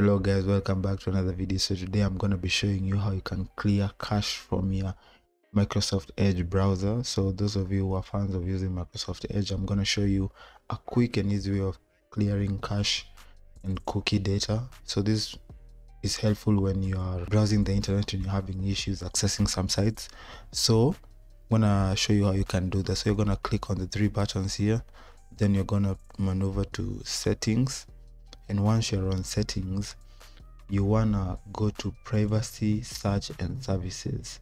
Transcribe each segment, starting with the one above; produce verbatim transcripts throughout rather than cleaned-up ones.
Hello guys, welcome back to another video. So today I'm going to be showing you how you can clear cache from your Microsoft Edge browser. So those of you who are fans of using Microsoft Edge, I'm going to show you a quick and easy way of clearing cache and cookie data. So this is helpful when you are browsing the internet and you're having issues accessing some sites. So I'm going to show you how you can do that. So you're going to click on the three buttons here, then you're going to maneuver to settings. And once you're on settings, you wanna go to privacy, search and services.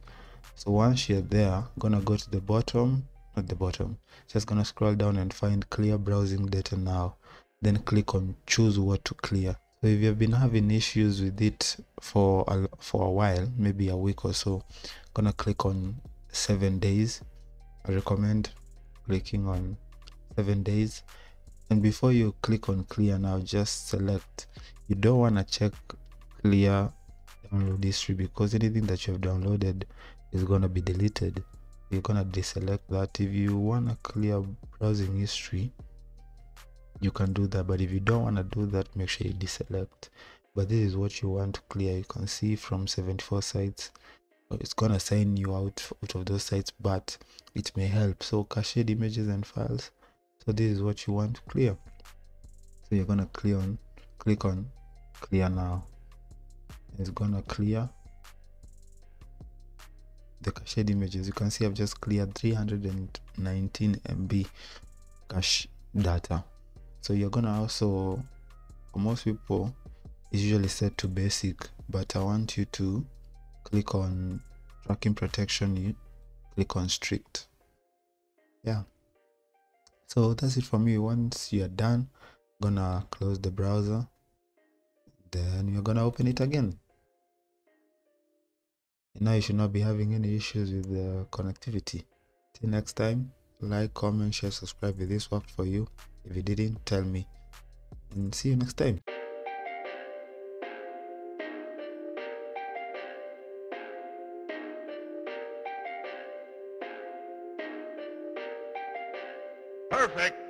So once you're there, gonna go to the bottom, not the bottom, just gonna scroll down and find clear browsing data now. Then click on choose what to clear. So if you've been having issues with it for a, for a while, maybe a week or so, gonna click on seven days. I recommend clicking on seven days. And before you click on clear now, just select, you don't want to check clear download history because anything that you have downloaded is going to be deleted. You're going to deselect that. If you want to clear browsing history, you can do that. But if you don't want to do that, make sure you deselect. But this is what you want to clear. You can see from seventy-four sites, it's going to sign you out, out of those sites, but it may help. So cached images and files. So this is what you want to clear. So you're gonna clear on, click on clear now. It's gonna clear the cached images. You can see I've just cleared three hundred nineteen M B cache data. So you're gonna also, for most people, it's usually set to basic, but I want you to click on tracking protection. You click on strict. Yeah. So that's it for me. Once you're done, I'm gonna close the browser. Then you're gonna open it again. And now you should not be having any issues with the connectivity. Till next time, like, comment, share, subscribe if this worked for you. If it didn't, tell me. And see you next time. Perfect.